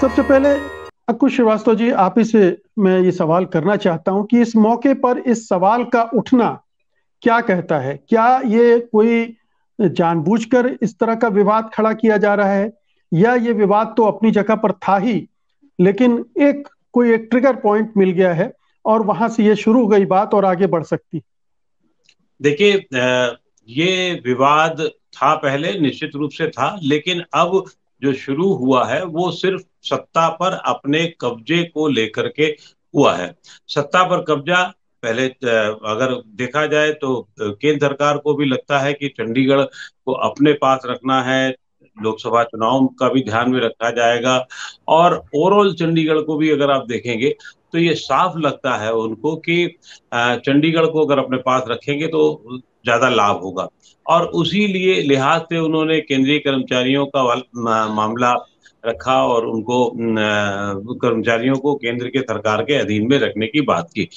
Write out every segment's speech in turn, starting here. सबसे पहले कुछ श्रीवास्तव जी, आप ही से मैं ये सवाल करना चाहता हूं कि इस मौके पर इस सवाल का उठना क्या कहता है? क्या ये कोई जानबूझकर इस तरह का विवाद खड़ा किया जा रहा है, या ये विवाद तो अपनी जगह पर था ही, लेकिन कोई एक ट्रिगर पॉइंट मिल गया है और वहां से ये शुरू हो गई बात और आगे बढ़ सकती? देखिए, ये विवाद था, पहले निश्चित रूप से था, लेकिन अब जो शुरू हुआ है वो सिर्फ सत्ता पर अपने कब्जे को लेकर के हुआ है। सत्ता पर कब्जा पहले अगर देखा जाए तो केंद्र सरकार को भी लगता है कि चंडीगढ़ को अपने पास रखना है, लोकसभा चुनाव का भी ध्यान में रखा जाएगा, और ओवरऑल चंडीगढ़ को भी अगर आप देखेंगे तो ये साफ लगता है उनको कि चंडीगढ़ को अगर अपने पास रखेंगे तो ज्यादा लाभ होगा, और उसी लिए लिहाज से उन्होंने केंद्रीय कर्मचारियों का मामला रखा और उनको कर्मचारियों को केंद्र के सरकार के अधीन में रखने की बात की।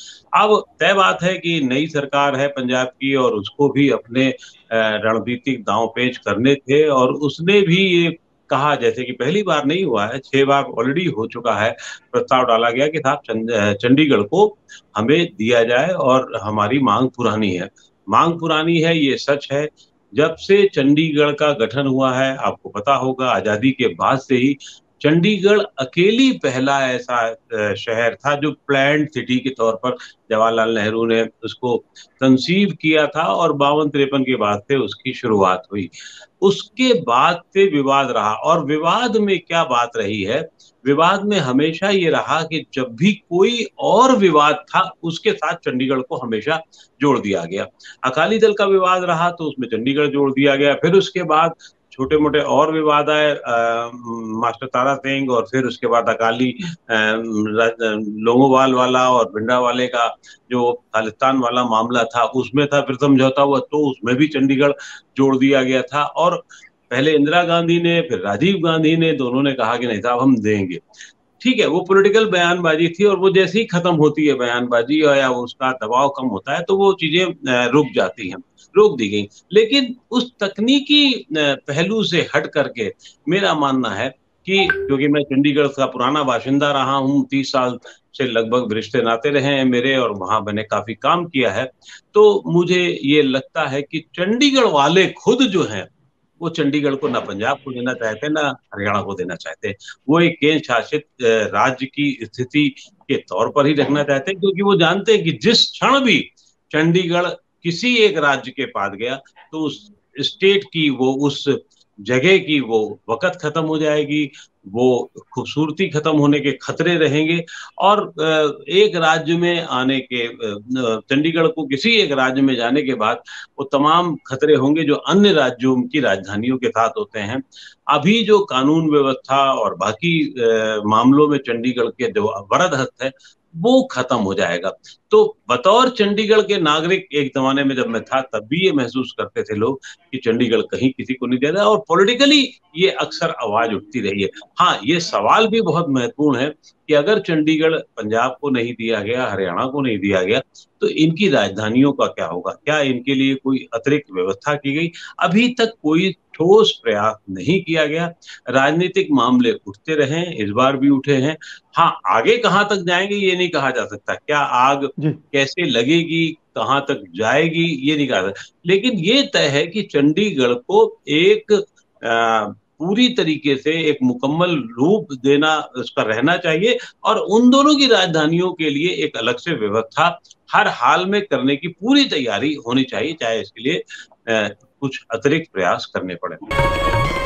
अब तय बात है कि नई सरकार है पंजाब की और उसको भी अपने रणनीतिक दांव पेच करने थे, और उसने भी ये कहा, जैसे कि पहली बार नहीं हुआ है, 6 बार ऑलरेडी हो चुका है, प्रस्ताव डाला गया कि साहब चंडीगढ़ को हमें दिया जाए और हमारी मांग पुरानी है। मांग पुरानी है ये सच है। जब से चंडीगढ़ का गठन हुआ है, आपको पता होगा आजादी के बाद से ही चंडीगढ़ अकेली पहला ऐसा शहर था जो प्लान्ड सिटी के तौर पर जवाहरलाल नेहरू ने उसको कंसीव किया था, और 52-53 के बाद से उसकी शुरुआत हुई। उसके बाद से विवाद रहा, और विवाद में क्या बात रही है, विवाद में हमेशा ये रहा कि जब भी कोई और विवाद था उसके साथ चंडीगढ़ को हमेशा जोड़ दिया गया। अकाली दल का विवाद रहा तो उसमें चंडीगढ़ जोड़ दिया गया, फिर उसके बाद छोटे मोटे और विवाद आए, मास्टर तारा सिंह, और फिर उसके बाद अकाली लोंगोवाल वाला और भिंडा वाले का जो खालिस्तान वाला मामला था उसमें था, फिर समझौता हुआ तो उसमें भी चंडीगढ़ जोड़ दिया गया था, और पहले इंदिरा गांधी ने फिर राजीव गांधी ने दोनों ने कहा कि नहीं साहब हम देंगे। ठीक है, वो पॉलिटिकल बयानबाजी थी, और वो जैसे ही खत्म होती है बयानबाजी या उसका दबाव कम होता है तो वो चीजें रुक जाती हैं, रोक दी गई। लेकिन उस तकनीकी पहलू से हट करके मेरा मानना है कि, क्योंकि मैं चंडीगढ़ का पुराना बाशिंदा रहा हूँ, 30 साल से लगभग रिश्ते नाते रहे हैं मेरे, और वहाँ मैंने काफी काम किया है, तो मुझे ये लगता है कि चंडीगढ़ वाले खुद जो हैं वो चंडीगढ़ को ना पंजाब को देना चाहते ना हरियाणा को देना चाहते, वो एक केंद्र शासित राज्य की स्थिति के तौर पर ही रखना चाहते हैं, क्योंकि वो जानते हैं कि जिस क्षण भी चंडीगढ़ किसी एक राज्य के पास गया तो उस स्टेट की वो उस जगह की वो वक़्त खत्म हो जाएगी, वो खूबसूरती खत्म होने के खतरे रहेंगे, और एक राज्य में आने के, चंडीगढ़ को किसी एक राज्य में जाने के बाद वो तमाम खतरे होंगे जो अन्य राज्यों की राजधानियों के साथ होते हैं। अभी जो कानून व्यवस्था और बाकी मामलों में चंडीगढ़ के जो वरद हस्त है वो खत्म हो जाएगा। तो बतौर चंडीगढ़ के नागरिक एक जमाने में जब मैं था तब भी ये महसूस करते थे लोग कि चंडीगढ़ कहीं किसी को नहीं दे रहा, और पॉलिटिकली ये अक्सर आवाज उठती रही है। हाँ, ये सवाल भी बहुत महत्वपूर्ण है कि अगर चंडीगढ़ पंजाब को नहीं दिया गया, हरियाणा को नहीं दिया गया, तो इनकी राजधानियों का क्या होगा? क्या इनके लिए कोई अतिरिक्त व्यवस्था की गई? अभी तक कोई ठोस प्रयास नहीं किया गया। राजनीतिक मामले उठते रहे, इस बार भी उठे हैं। हाँ, आगे कहाँ तक जाएंगे ये नहीं कहा जा सकता, क्या आग कैसे लगेगी, कहाँ तक जाएगी ये नहीं कहा जा सकता, लेकिन ये तय है कि चंडीगढ़ को एक पूरी तरीके से एक मुकम्मल रूप देना उसका रहना चाहिए, और उन दोनों की राजधानियों के लिए एक अलग से व्यवस्था हर हाल में करने की पूरी तैयारी होनी चाहिए, चाहे इसके लिए कुछ अतिरिक्त प्रयास करने पड़े।